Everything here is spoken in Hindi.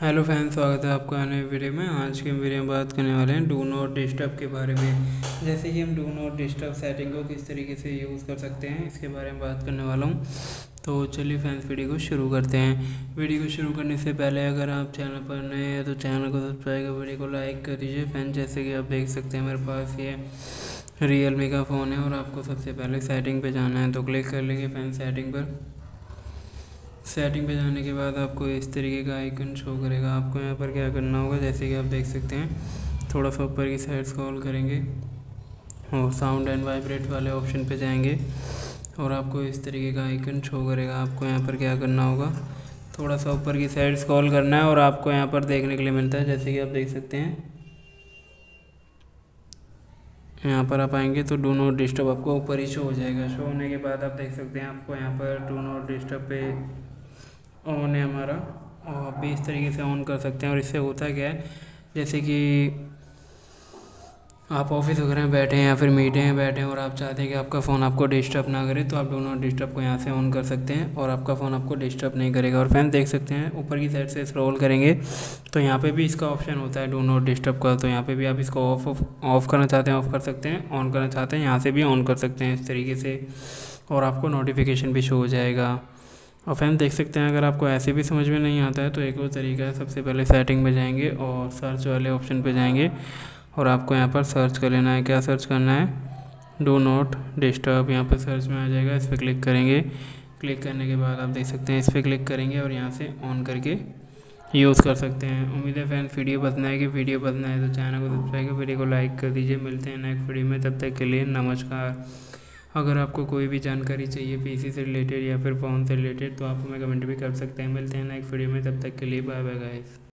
हेलो फैन, स्वागत है आपका नए वीडियो में। आज के वीडियो में बात करने वाले हैं डू नॉट डिस्टर्ब के बारे में, जैसे कि हम डू नॉट डिस्टर्ब सेटिंग को किस तरीके से यूज़ कर सकते हैं, इसके बारे में बात करने वाला हूँ। तो चलिए फ्रेंड्स, वीडियो को शुरू करते हैं। वीडियो को शुरू करने से पहले अगर आप चैनल पर नए हैं तो चैनल को सब्सक्राइब कर वीडियो को लाइक कर दीजिए। फ्रेंड्स, जैसे कि आप देख सकते हैं मेरे पास ये रियलमी का फ़ोन है और आपको सबसे पहले सेटिंग पर जाना है, तो क्लिक कर लेंगे फ्रेंड्स सेटिंग पर। सेटिंग पे जाने के बाद आपको इस तरीके का आइकन शो करेगा। आपको यहाँ पर क्या करना होगा, जैसे कि आप देख सकते हैं, थोड़ा सा ऊपर की साइड स्क्रॉल करेंगे और साउंड एंड वाइब्रेट वाले ऑप्शन पे जाएंगे और आपको इस तरीके का आइकन शो करेगा। आपको यहाँ पर क्या करना होगा, थोड़ा सा ऊपर की साइड स्क्रॉल करना है और आपको यहाँ पर देखने के लिए मिलता है, जैसे कि आप देख सकते हैं। यहाँ पर आप आएंगे तो डू नॉट डिस्टर्ब आपको ऊपर ही शो हो जाएगा। शो होने के बाद आप देख सकते हैं, आपको यहाँ पर डू नॉट डिस्टर्ब पे ऑन है हमारा और आप भी इस तरीके से ऑन कर सकते हैं। और इससे होता क्या है, जैसे कि आप ऑफिस वगैरह बैठे हैं या फिर मीटिंग में बैठे हैं और आप चाहते हैं कि आपका फ़ोन आपको डिस्टर्ब ना करे, तो आप डू नॉट डिस्टर्ब को यहाँ से ऑन कर सकते हैं और आपका फ़ोन आपको डिस्टर्ब नहीं करेगा। और फ्रेंड्स, देख सकते हैं ऊपर की साइड से स्क्रॉल करेंगे तो यहाँ पे भी इसका ऑप्शन होता है डू नॉट डिस्टर्ब का, तो यहाँ पे भी आप इसको ऑफ करना चाहते हैं ऑफ कर सकते हैं, ऑन करना चाहते हैं यहाँ से भी ऑन कर सकते हैं इस तरीके से, और आपको नोटिफिकेशन भी शो हो जाएगा। और फ्रेंड्स, देख सकते हैं अगर आपको ऐसे भी समझ में नहीं आता है तो एक और तरीका है, सबसे पहले सेटिंग पर जाएंगे और सर्च वाले ऑप्शन पर जाएंगे और आपको यहाँ पर सर्च कर लेना है। क्या सर्च करना है, डू नॉट डिस्टर्ब, यहाँ पर सर्च में आ जाएगा। इस पर क्लिक करेंगे, क्लिक करने के बाद आप देख सकते हैं इस पर क्लिक करेंगे और यहाँ से ऑन करके यूज़ कर सकते हैं। उम्मीद है फ्रेंड्स वीडियो पसंद आए तो चैनल को सब्सक्राइब कर वीडियो को लाइक कर दीजिए। मिलते हैं नेक्स्ट वीडियो में, तब तक के लिए नमस्कार। अगर आपको कोई भी जानकारी चाहिए पीसी से रिलेटेड या फिर फ़ोन से रिलेटेड तो आप हमें कमेंट भी कर सकते हैं। मिलते हैं नेक्स्ट वीडियो में, तब तक के लिए बाय बाय गाइस।